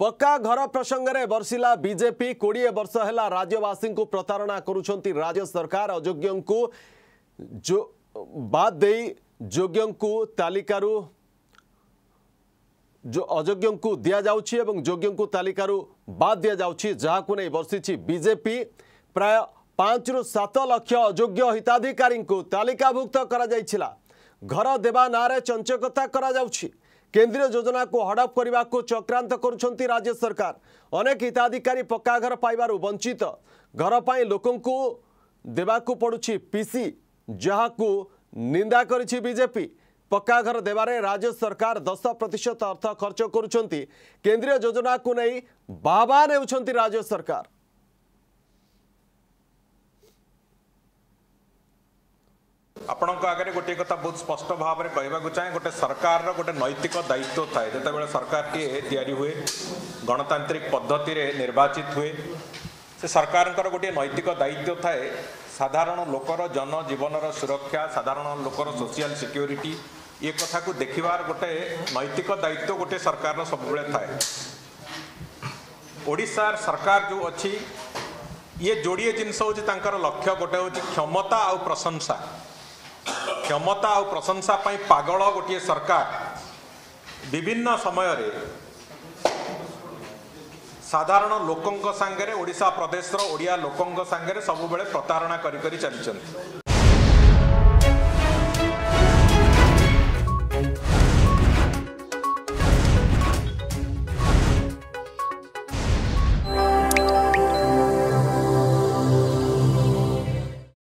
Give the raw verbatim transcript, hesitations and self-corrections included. पक्का घर प्रसंग में बर्षिला बीजेपी बीजेपी वर्ष है राज्यवासी को प्रतारणा करुछंती राज्य सरकार अयोग्यों को जो बाद दे योग्यों को तालिकारु जो अयोग्यों को दिया जाउछि एवं योग्यों को तालिकारु बाद दिया जाउछि जहाको नै बर्षिछि बीजेपी प्राय पांच रु सात लाख अयोग्य हिताधिकारी को तालिकाभुक्त करा जाइछिला घर देवा नारे चंचकता करा जाउछि केंद्रीय योजना को हड़प करने को चक्रांत करुछंती राज्य सरकार अनेक हिताधिकारी पक्का घर पाइबारु वंचित घर पर लोकों को देवाकू पड़ुछि पीसी जहाकू निंदा करिछि बीजेपी पक्का घर देवारे राज्य सरकार दस प्रतिशत अर्थ खर्च करुछंती केंद्रीय योजना को नहीं बाबा नेउछंती राज्य सरकार आपण आगे गोटे कथा बहुत स्पष्ट भाव में कहवाक चाहे गोटे सरकार गोटे नैतिक दायित्व थाए जो बेले सरकार टीए हुए गणतांत्रिक पद्धति रे निर्वाचित हुए से सरकार गोटे नैतिक दायित्व थाए साधारण लोकर जनजीवन सुरक्षा साधारण लोकर सोशल सिक्योरिटी ये कथा को देखिबार गोटे नैतिक दायित्व गोटे सरकार सब थाए ओडिशा सरकार जो अच्छी ये जोड़े जिनस हूँ लक्ष्य गोटे हूँ क्षमता आ प्रशंसा क्षमता और प्रशंसा पाई पागल गोटे सरकार विभिन्न समय रे साधारण लोकों सांगे ओडिशा प्रदेश ओडिया लोकों सांगे सब बेले प्रतारणा करी करी चली चंती।